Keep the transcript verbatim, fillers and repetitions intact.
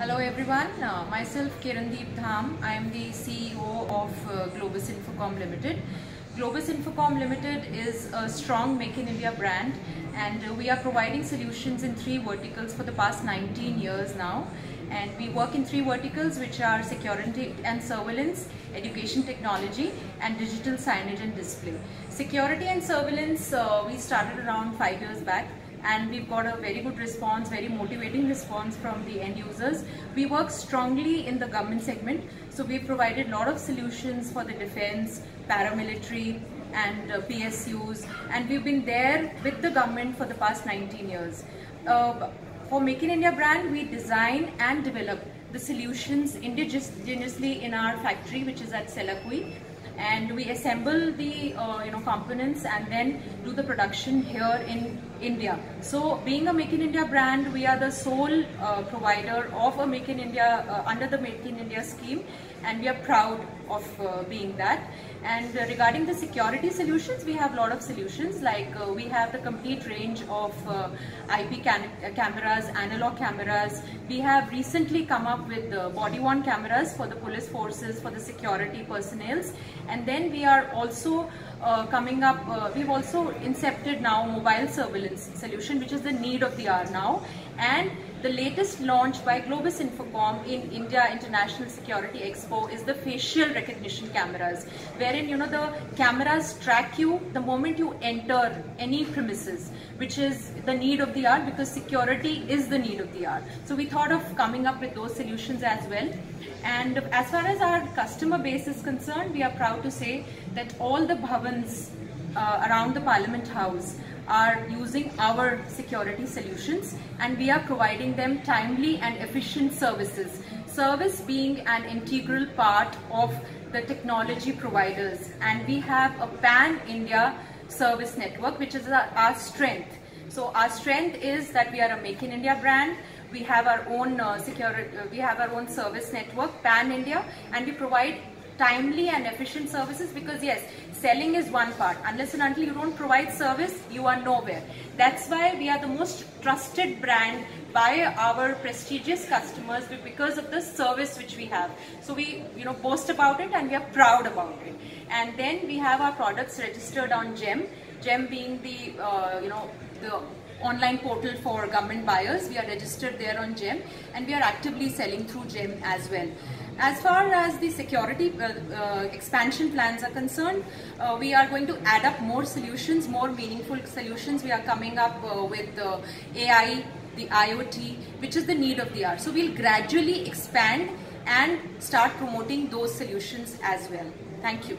Hello everyone, uh, myself Kirandeep Dham. I am the C E O of uh, Globus Infocom Limited. Globus Infocom Limited is a strong Make in India brand, and uh, we are providing solutions in three verticals for the past nineteen years now. And we work in three verticals, which are security and surveillance, education technology, and digital signage and display. Security and surveillance, uh, we started around five years back, and we've got a very good response, very motivating response from the end users. We work strongly in the government segment, so we've provided a lot of solutions for the defense, paramilitary, and uh, P S Us, and we've been there with the government for the past nineteen years. Uh, For Make in India brand, we design and develop the solutions indigenously in our factory, which is at Selakui, and we assemble the uh, you know components and then do the production here in India. So, being a Make in India brand, we are the sole uh, provider of a Make in India uh, under the Make in India scheme, and we are proud of uh, being that. And uh, regarding the security solutions, we have a lot of solutions, like uh, we have the complete range of uh, I P cam cameras, analog cameras. We have recently come up with uh, body-worn cameras for the police forces, for the security personnel. And then we are also uh, coming up, uh, we've also incepted now mobile surveillance solution, which is the need of the hour now. And the latest launch by Globus Infocom in India International Security Expo is the facial recognition cameras, wherein you know the cameras track you the moment you enter any premises, which is the need of the hour, because security is the need of the hour. So we thought of coming up with those solutions as well. And as far as our customer base is concerned, we are proud to say that all the bhavans uh, around the Parliament House are using our security solutions, and we are providing them timely and efficient services. Service being an integral part of the technology providers, and we have a pan-India service network, which is our strength. So our strength is that we are a Make in India brand. We have our own uh, security, uh, we have our own service network, pan-India, and we provide timely and efficient services, because yes, selling is one part. Unless and until you don't provide service, you are nowhere. That's why we are the most trusted brand by our prestigious customers, because of the service which we have. So we you know boast about it, and we are proud about it. And then we have our products registered on GEM, GEM being the uh, you know the online portal for government buyers. We are registered there on GEM, and we are actively selling through GEM as well. As far as the security uh, uh, expansion plans are concerned, uh, we are going to add up more solutions, more meaningful solutions. We are coming up uh, with uh, A I, the I O T, which is the need of the hour. So we'll gradually expand and start promoting those solutions as well. Thank you.